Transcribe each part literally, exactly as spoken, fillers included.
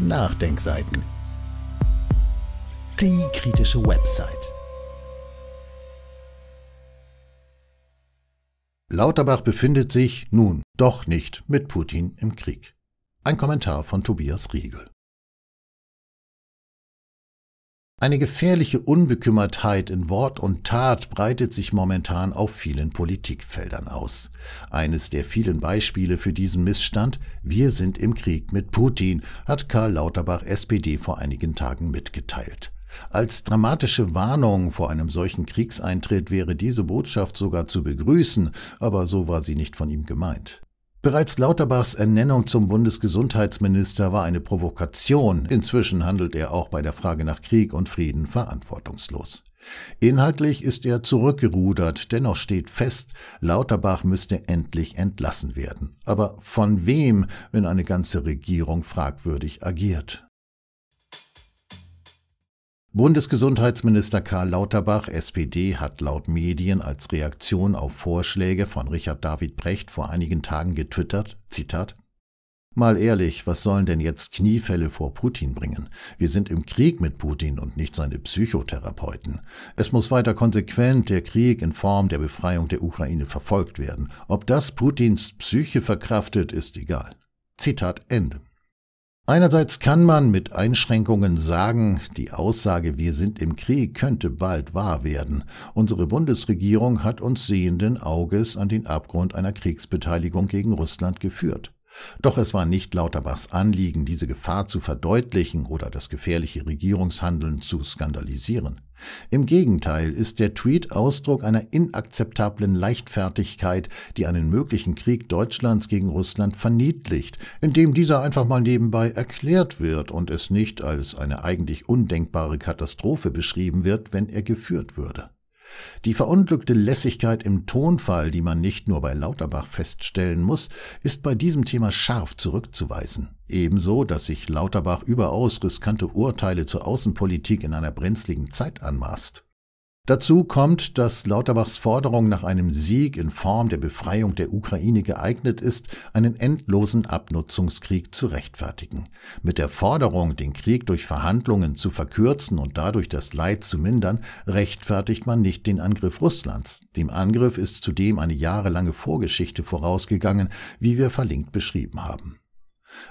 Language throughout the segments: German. Nachdenkseiten. Die kritische Website. Lauterbach befindet sich nun doch nicht mit Putin im Krieg. Ein Kommentar von Tobias Riegel. Eine gefährliche Unbekümmertheit in Wort und Tat breitet sich momentan auf vielen Politikfeldern aus. Eines der vielen Beispiele für diesen Missstand: Wir sind im Krieg mit Putin, hat Karl Lauterbach, S P D, vor einigen Tagen mitgeteilt. Als dramatische Warnung vor einem solchen Kriegseintritt wäre diese Botschaft sogar zu begrüßen, aber so war sie nicht von ihm gemeint. Bereits Lauterbachs Ernennung zum Bundesgesundheitsminister war eine Provokation. Inzwischen handelt er auch bei der Frage nach Krieg und Frieden verantwortungslos. Inhaltlich ist er zurückgerudert, dennoch steht fest, Lauterbach müsste endlich entlassen werden. Aber von wem, wenn eine ganze Regierung fragwürdig agiert? Bundesgesundheitsminister Karl Lauterbach, S P D, hat laut Medien als Reaktion auf Vorschläge von Richard David Precht vor einigen Tagen getwittert, Zitat: Mal ehrlich, was sollen denn jetzt Kniefälle vor Putin bringen? Wir sind im Krieg mit Putin und nicht seine Psychotherapeuten. Es muss weiter konsequent der Krieg in Form der Befreiung der Ukraine verfolgt werden. Ob das Putins Psyche verkraftet, ist egal. Zitat Ende. Einerseits kann man mit Einschränkungen sagen, die Aussage „Wir sind im Krieg“ könnte bald wahr werden. Unsere Bundesregierung hat uns sehenden Auges an den Abgrund einer Kriegsbeteiligung gegen Russland geführt. Doch es war nicht Lauterbachs Anliegen, diese Gefahr zu verdeutlichen oder das gefährliche Regierungshandeln zu skandalisieren. Im Gegenteil ist der Tweet Ausdruck einer inakzeptablen Leichtfertigkeit, die einen möglichen Krieg Deutschlands gegen Russland verniedlicht, indem dieser einfach mal nebenbei erklärt wird und es nicht als eine eigentlich undenkbare Katastrophe beschrieben wird, wenn er geführt würde. Die verunglückte Lässigkeit im Tonfall, die man nicht nur bei Lauterbach feststellen muss, ist bei diesem Thema scharf zurückzuweisen. Ebenso, dass sich Lauterbach überaus riskante Urteile zur Außenpolitik in einer brenzligen Zeit anmaßt. Dazu kommt, dass Lauterbachs Forderung nach einem Sieg in Form der Befreiung der Ukraine geeignet ist, einen endlosen Abnutzungskrieg zu rechtfertigen. Mit der Forderung, den Krieg durch Verhandlungen zu verkürzen und dadurch das Leid zu mindern, rechtfertigt man nicht den Angriff Russlands. Dem Angriff ist zudem eine jahrelange Vorgeschichte vorausgegangen, wie wir verlinkt beschrieben haben.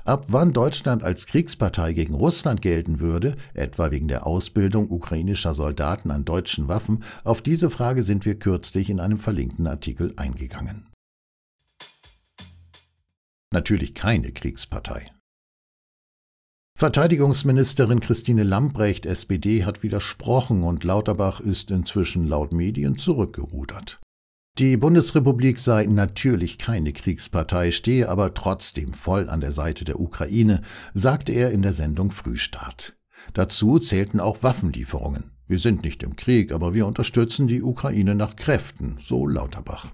Ab wann Deutschland als Kriegspartei gegen Russland gelten würde, etwa wegen der Ausbildung ukrainischer Soldaten an deutschen Waffen, auf diese Frage sind wir kürzlich in einem verlinkten Artikel eingegangen. Natürlich keine Kriegspartei. Verteidigungsministerin Christine Lambrecht, S P D, hat widersprochen und Lauterbach ist inzwischen laut Medien zurückgerudert. Die Bundesrepublik sei natürlich keine Kriegspartei, stehe aber trotzdem voll an der Seite der Ukraine, sagte er in der Sendung Frühstart. Dazu zählten auch Waffenlieferungen. Wir sind nicht im Krieg, aber wir unterstützen die Ukraine nach Kräften, so Lauterbach.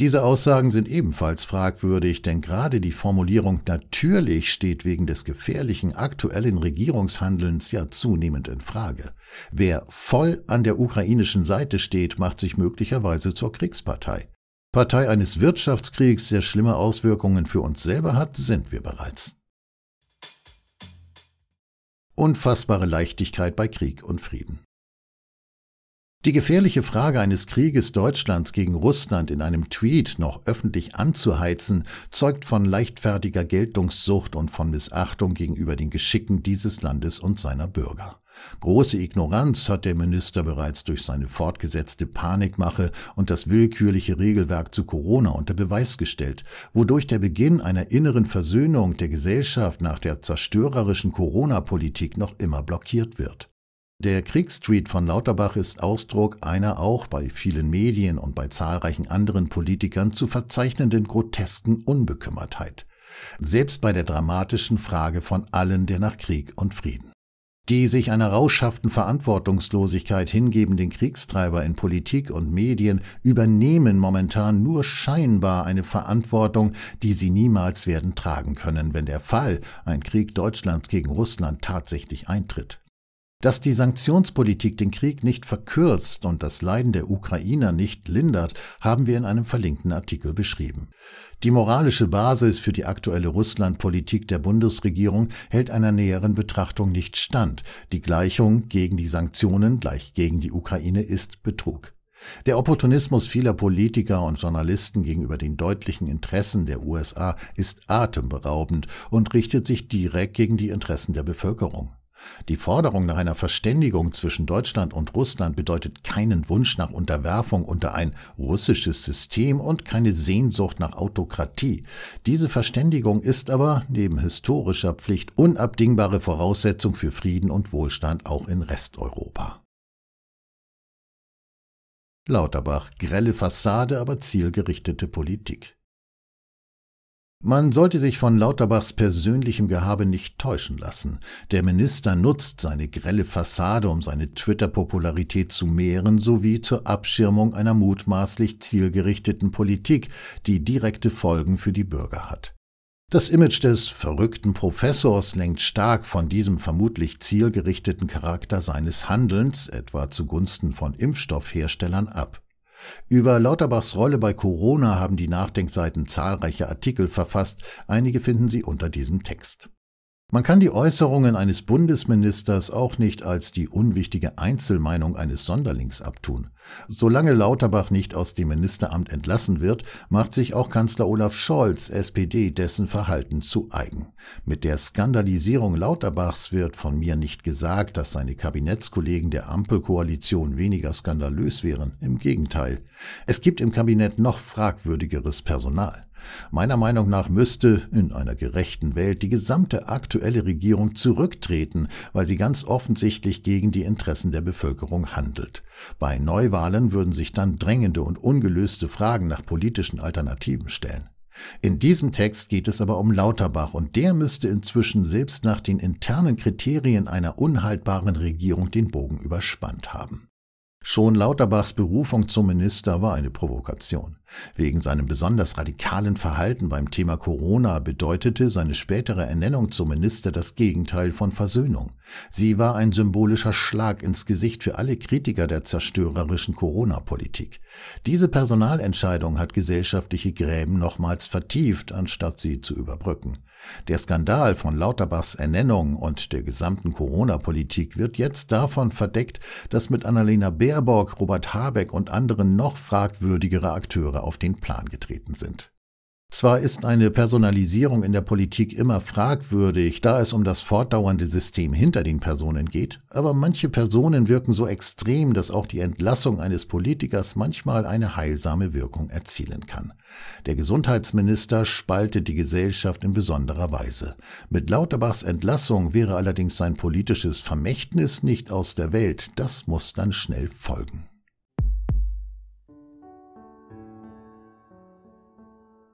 Diese Aussagen sind ebenfalls fragwürdig, denn gerade die Formulierung „natürlich“ steht wegen des gefährlichen aktuellen Regierungshandelns ja zunehmend in Frage. Wer voll an der ukrainischen Seite steht, macht sich möglicherweise zur Kriegspartei. Partei eines Wirtschaftskriegs, der schlimme Auswirkungen für uns selber hat, sind wir bereits. Unfassbare Leichtigkeit bei Krieg und Frieden. Die gefährliche Frage eines Krieges Deutschlands gegen Russland in einem Tweet noch öffentlich anzuheizen, zeugt von leichtfertiger Geltungssucht und von Missachtung gegenüber den Geschicken dieses Landes und seiner Bürger. Große Ignoranz hat der Minister bereits durch seine fortgesetzte Panikmache und das willkürliche Regelwerk zu Corona unter Beweis gestellt, wodurch der Beginn einer inneren Versöhnung der Gesellschaft nach der zerstörerischen Corona-Politik noch immer blockiert wird. Der Kriegstweet von Lauterbach ist Ausdruck einer auch bei vielen Medien und bei zahlreichen anderen Politikern zu verzeichnenden grotesken Unbekümmertheit. Selbst bei der dramatischen Frage von allen der nach Krieg und Frieden. Die sich einer rauschhaften Verantwortungslosigkeit hingebenden Kriegstreiber in Politik und Medien übernehmen momentan nur scheinbar eine Verantwortung, die sie niemals werden tragen können, wenn der Fall, ein Krieg Deutschlands gegen Russland, tatsächlich eintritt. Dass die Sanktionspolitik den Krieg nicht verkürzt und das Leiden der Ukrainer nicht lindert, haben wir in einem verlinkten Artikel beschrieben. Die moralische Basis für die aktuelle Russlandpolitik der Bundesregierung hält einer näheren Betrachtung nicht stand. Die Gleichung gegen die Sanktionen gleich gegen die Ukraine ist Betrug. Der Opportunismus vieler Politiker und Journalisten gegenüber den deutlichen Interessen der U S A ist atemberaubend und richtet sich direkt gegen die Interessen der Bevölkerung. Die Forderung nach einer Verständigung zwischen Deutschland und Russland bedeutet keinen Wunsch nach Unterwerfung unter ein russisches System und keine Sehnsucht nach Autokratie. Diese Verständigung ist aber, neben historischer Pflicht, unabdingbare Voraussetzung für Frieden und Wohlstand auch in Resteuropa. Lauterbach, grelle Fassade, aber zielgerichtete Politik. Man sollte sich von Lauterbachs persönlichem Gehabe nicht täuschen lassen. Der Minister nutzt seine grelle Fassade, um seine Twitter-Popularität zu mehren, sowie zur Abschirmung einer mutmaßlich zielgerichteten Politik, die direkte Folgen für die Bürger hat. Das Image des verrückten Professors lenkt stark von diesem vermutlich zielgerichteten Charakter seines Handelns, etwa zugunsten von Impfstoffherstellern, ab. Über Lauterbachs Rolle bei Corona haben die Nachdenkseiten zahlreiche Artikel verfasst, einige finden Sie unter diesem Text. Man kann die Äußerungen eines Bundesministers auch nicht als die unwichtige Einzelmeinung eines Sonderlings abtun. Solange Lauterbach nicht aus dem Ministeramt entlassen wird, macht sich auch Kanzler Olaf Scholz, S P D, dessen Verhalten zu eigen. Mit der Skandalisierung Lauterbachs wird von mir nicht gesagt, dass seine Kabinettskollegen der Ampelkoalition weniger skandalös wären. Im Gegenteil. Es gibt im Kabinett noch fragwürdigeres Personal. Meiner Meinung nach müsste in einer gerechten Welt die gesamte aktuelle Regierung zurücktreten, weil sie ganz offensichtlich gegen die Interessen der Bevölkerung handelt. Bei Neuwahlen würden sich dann drängende und ungelöste Fragen nach politischen Alternativen stellen. In diesem Text geht es aber um Lauterbach, und der müsste inzwischen selbst nach den internen Kriterien einer unhaltbaren Regierung den Bogen überspannt haben. Schon Lauterbachs Berufung zum Minister war eine Provokation. Wegen seinem besonders radikalen Verhalten beim Thema Corona bedeutete seine spätere Ernennung zum Minister das Gegenteil von Versöhnung. Sie war ein symbolischer Schlag ins Gesicht für alle Kritiker der zerstörerischen Corona-Politik. Diese Personalentscheidung hat gesellschaftliche Gräben nochmals vertieft, anstatt sie zu überbrücken. Der Skandal von Lauterbachs Ernennung und der gesamten Corona-Politik wird jetzt davon verdeckt, dass mit Annalena Baerbock, Robert Habeck und anderen noch fragwürdigere Akteure auf den Plan getreten sind. Zwar ist eine Personalisierung in der Politik immer fragwürdig, da es um das fortdauernde System hinter den Personen geht, aber manche Personen wirken so extrem, dass auch die Entlassung eines Politikers manchmal eine heilsame Wirkung erzielen kann. Der Gesundheitsminister spaltet die Gesellschaft in besonderer Weise. Mit Lauterbachs Entlassung wäre allerdings sein politisches Vermächtnis nicht aus der Welt, das muss dann schnell folgen.